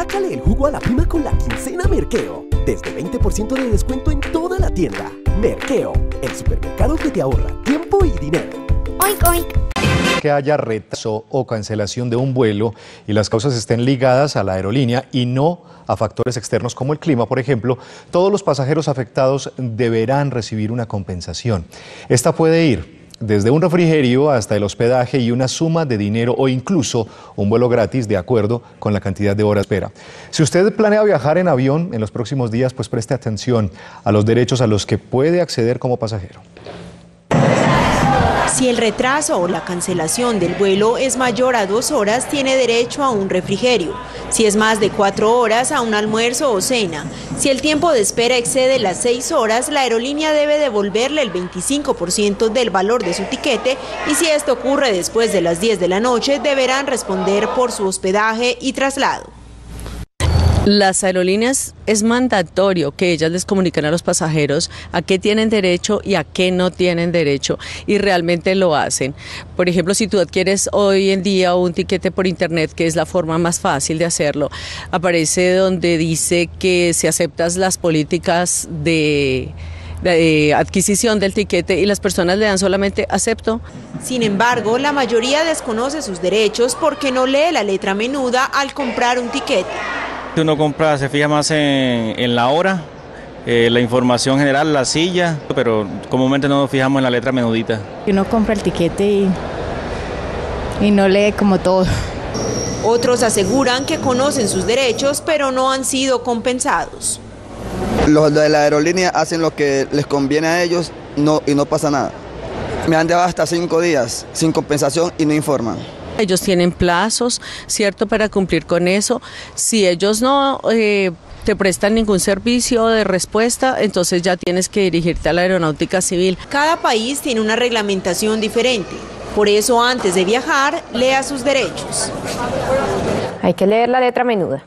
Sácale el jugo a la prima con la quincena Merqueo. Desde 20% de descuento en toda la tienda. Merqueo, el supermercado que te ahorra tiempo y dinero. Oink, oink. Que haya retraso o cancelación de un vuelo y las causas estén ligadas a la aerolínea y no a factores externos como el clima, por ejemplo, todos los pasajeros afectados deberán recibir una compensación. Esta puede ir desde un refrigerio hasta el hospedaje y una suma de dinero o incluso un vuelo gratis de acuerdo con la cantidad de horas de espera. Si usted planea viajar en avión en los próximos días, pues preste atención a los derechos a los que puede acceder como pasajero. Si el retraso o la cancelación del vuelo es mayor a 2 horas, tiene derecho a un refrigerio. Si es más de 4 horas, a un almuerzo o cena. Si el tiempo de espera excede las 6 horas, la aerolínea debe devolverle el 25% del valor de su tiquete, y si esto ocurre después de las 10 de la noche, deberán responder por su hospedaje y traslado. Las aerolíneas es mandatorio que ellas les comuniquen a los pasajeros a qué tienen derecho y a qué no tienen derecho, y realmente lo hacen. Por ejemplo, si tú adquieres hoy en día un tiquete por internet, que es la forma más fácil de hacerlo, aparece donde dice que si aceptas las políticas de adquisición del tiquete, y las personas le dan solamente acepto. Sin embargo, la mayoría desconoce sus derechos porque no lee la letra menuda al comprar un tiquete. Uno compra, se fija más en la hora, la información general, la silla, pero comúnmente no nos fijamos en la letra menudita. Uno compra el tiquete y no lee como todo. Otros aseguran que conocen sus derechos, pero no han sido compensados. Los de la aerolínea hacen lo que les conviene a ellos y no pasa nada. Me han dejado hasta 5 días sin compensación y no informan. Ellos tienen plazos, ¿cierto?, para cumplir con eso. Si ellos no te prestan ningún servicio de respuesta, entonces ya tienes que dirigirte a la Aeronáutica Civil. Cada país tiene una reglamentación diferente. Por eso, antes de viajar, lea sus derechos. Hay que leer la letra menuda.